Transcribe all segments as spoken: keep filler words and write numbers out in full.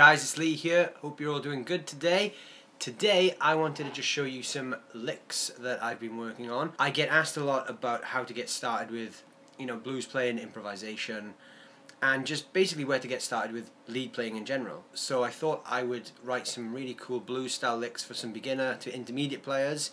guys, it's Lee here. Hope you're all doing good today. Today I wanted to just show you some licks that I've been working on. I get asked a lot about how to get started with, you know, blues playing, improvisation, and just basically where to get started with lead playing in general. So I thought I would write some really cool blues style licks for some beginner to intermediate players,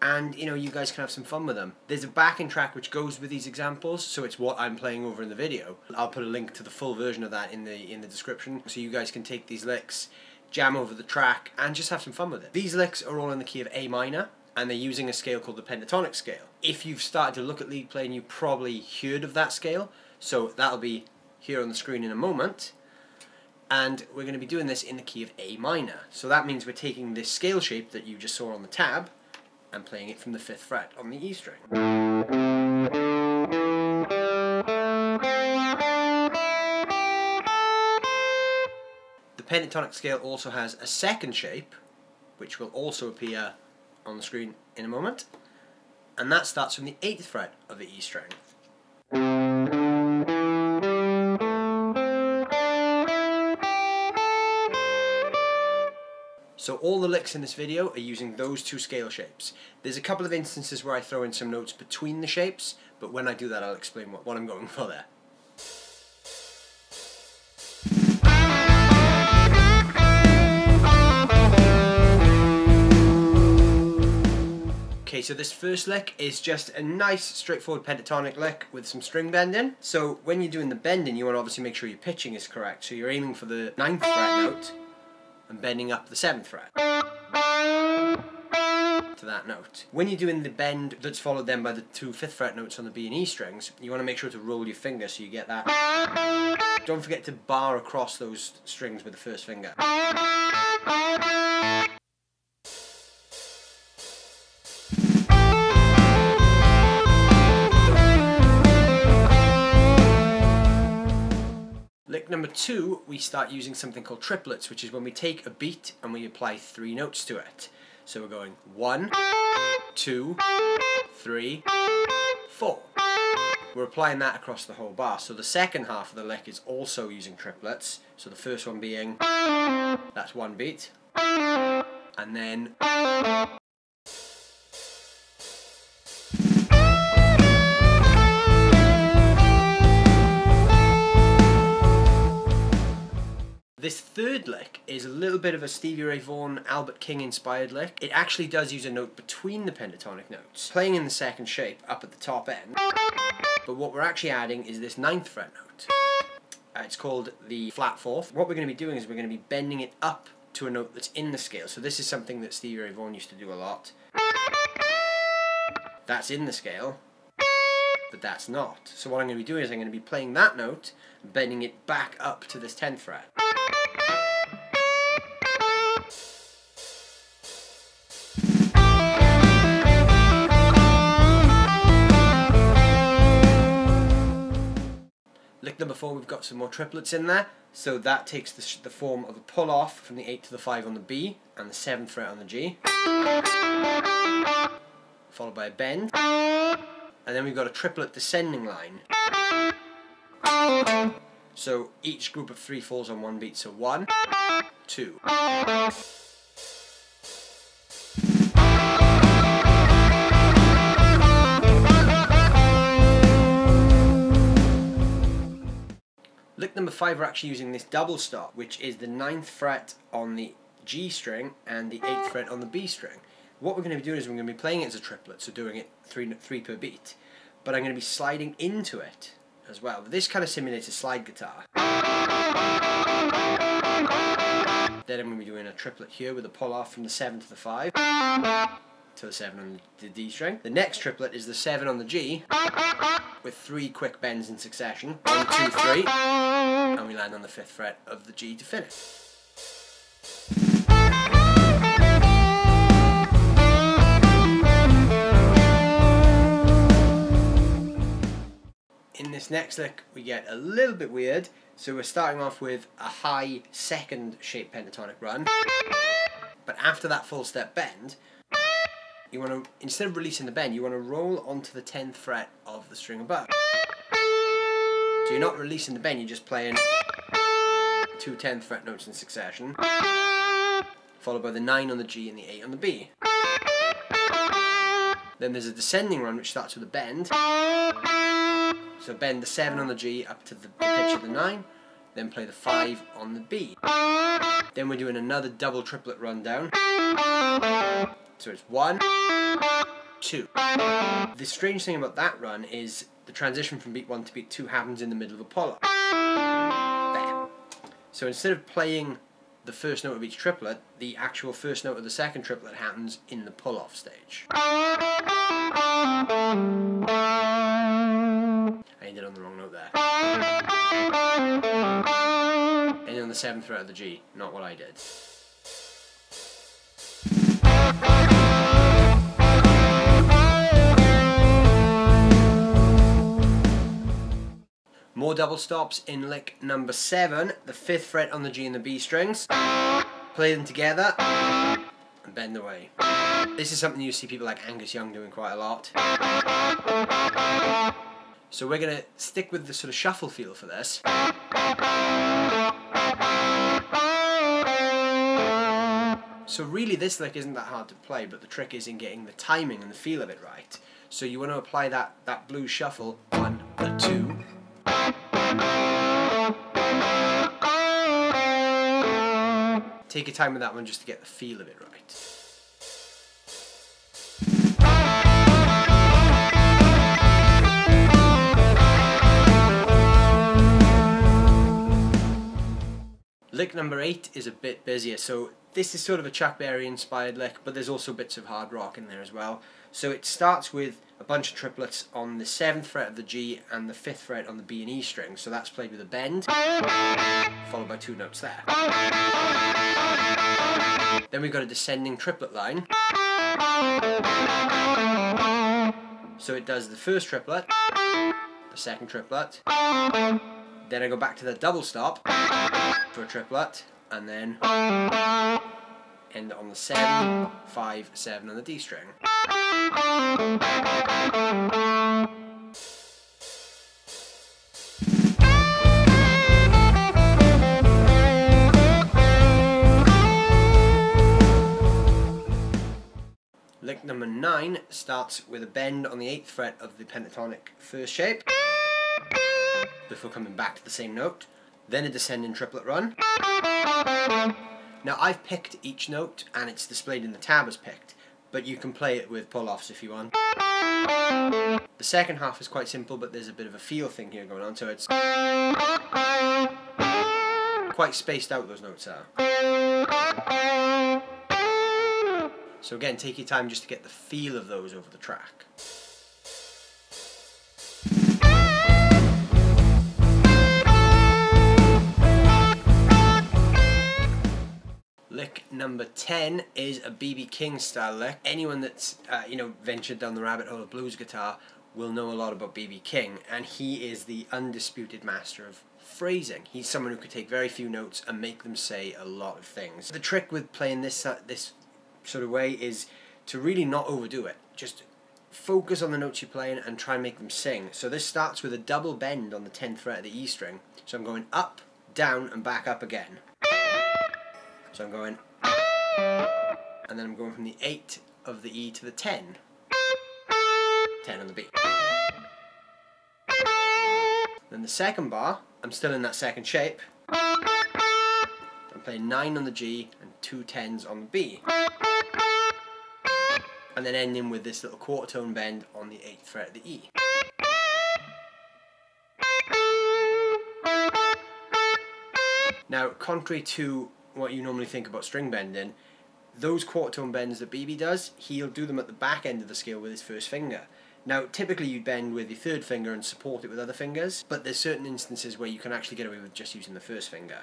and you know, you guys can have some fun with them. There's a backing track which goes with these examples, so it's what I'm playing over in the video. I'll put a link to the full version of that in the in the description, so you guys can take these licks, jam over the track, and just have some fun with it. These licks are all in the key of A minor, and they're using a scale called the pentatonic scale. If you've started to look at lead playing, you've probably heard of that scale, so that'll be here on the screen in a moment. And we're going to be doing this in the key of A minor. So that means we're taking this scale shape that you just saw on the tab and playing it from the fifth fret on the E string. The pentatonic scale also has a second shape, which will also appear on the screen in a moment, and that starts from the eighth fret of the E string. So all the licks in this video are using those two scale shapes. There's a couple of instances where I throw in some notes between the shapes, but when I do that I'll explain what, what I'm going for there. Okay, so this first lick is just a nice straightforward pentatonic lick with some string bending. So when you're doing the bending, you want to obviously make sure your pitching is correct, so you're aiming for the ninth fret note and bending up the seventh fret to that note. When you're doing the bend that's followed then by the two fifth fret notes on the B and E strings, you want to make sure to roll your finger so you get that. Don't forget to bar across those strings with the first finger. Number two, we start using something called triplets, which is when we take a beat and we apply three notes to it. So we're going one, two, three, four. We're applying that across the whole bar. So the second half of the lick is also using triplets. So the first one being, that's one beat, and then this third lick is a little bit of a Stevie Ray Vaughan, Albert King inspired lick. It actually does use a note between the pentatonic notes, playing in the second shape up at the top end. But what we're actually adding is this ninth fret note. Uh, it's called the flat fourth. What we're going to be doing is we're going to be bending it up to a note that's in the scale. So this is something that Stevie Ray Vaughan used to do a lot. That's in the scale, but that's not. So what I'm going to be doing is I'm going to be playing that note, bending it back up to this tenth fret. Number four, we've got some more triplets in there, so that takes the, sh the form of a pull off from the eight to the five on the B and the seventh fret on the G, followed by a bend, and then we've got a triplet descending line. So each group of three falls on one beat, so one, two. Lick number five, we're actually using this double stop, which is the ninth fret on the G string and the eighth fret on the B string. What we're going to be doing is we're going to be playing it as a triplet, so doing it three, three per beat, but I'm going to be sliding into it as well. This kind of simulates a slide guitar. Then I'm going to be doing a triplet here with a pull off from the seven to the five to the seven on the D string. The next triplet is the seven on the G with three quick bends in succession, one, two, three, and we land on the fifth fret of the G to finish. In this next lick we get a little bit weird, so we're starting off with a high second shape pentatonic run, but after that full step bend, you want to, instead of releasing the bend, you want to roll onto the tenth fret of the string above. So you're not releasing the bend, you're just playing two tenth fret notes in succession, followed by the nine on the G and the eight on the B. Then there's a descending run which starts with a bend. So bend the seven on the G up to the pitch of the nine, then play the five on the B. Then we're doing another double triplet rundown. So it's one, two. The strange thing about that run is the transition from beat one to beat two happens in the middle of a pollock. There. So instead of playing the first note of each triplet, the actual first note of the second triplet happens in the pull-off stage. I ended on the wrong note there. Ended on the seventh fret of the G, not what I did. More double stops in lick number seven, the fifth fret on the G and the B strings. Play them together and bend away. This is something you see people like Angus Young doing quite a lot. So we're going to stick with the sort of shuffle feel for this. So really this lick isn't that hard to play, but the trick is in getting the timing and the feel of it right. So you want to apply that, that blues shuffle, one, a two, take your time with that one just to get the feel of it right. Lick number eight is a bit busier, so this is sort of a Chuck Berry inspired lick, but there's also bits of hard rock in there as well. So it starts with a bunch of triplets on the seventh fret of the G and the fifth fret on the B and E string, so that's played with a bend, followed by two notes there. Then we've got a descending triplet line. So it does the first triplet, the second triplet, then I go back to the double stop for a triplet, and then end on the seven, five, seven on the D string. Lick number nine starts with a bend on the eighth fret of the pentatonic first shape before coming back to the same note, then a descending triplet run. Now I've picked each note and it's displayed in the tab as picked, but you can play it with pull-offs if you want. The second half is quite simple, but there's a bit of a feel thing here going on, so it's quite spaced out, those notes are. So again, take your time just to get the feel of those over the track. Lick number ten is a B B. King style lick. Anyone that's uh, you know, ventured down the rabbit hole of blues guitar will know a lot about B B. King, and he is the undisputed master of phrasing. He's someone who could take very few notes and make them say a lot of things. The trick with playing this uh, this sort of way is to really not overdo it. Just focus on the notes you're playing and try and make them sing. So this starts with a double bend on the tenth fret of the E string. So I'm going up, down, and back up again. So I'm going, and then I'm going from the eight of the E to the ten. ten on the B. Then the second bar, I'm still in that second shape. I'm playing nine on the G and two tens on the B. And then ending with this little quarter tone bend on the eighth fret of the E. Now, contrary to what you normally think about string bending, those quarter tone bends that B B does, he'll do them at the back end of the scale with his first finger. Now typically you bend with your third finger and support it with other fingers, but there's certain instances where you can actually get away with just using the first finger,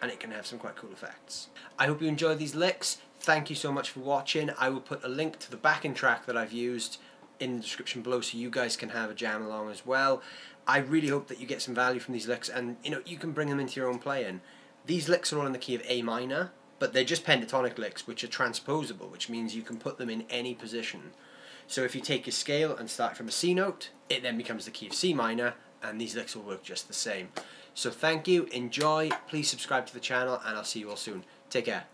and it can have some quite cool effects. I hope you enjoy these licks. Thank you so much for watching. I will put a link to the backing track that I've used in the description below so you guys can have a jam along as well. I really hope that you get some value from these licks, and you know, you can bring them into your own playing. These licks are all in the key of A minor, but they're just pentatonic licks which are transposable, which means you can put them in any position. So if you take your scale and start from a C note, it then becomes the key of C minor, and these licks will work just the same. So thank you, enjoy, please subscribe to the channel, and I'll see you all soon. Take care.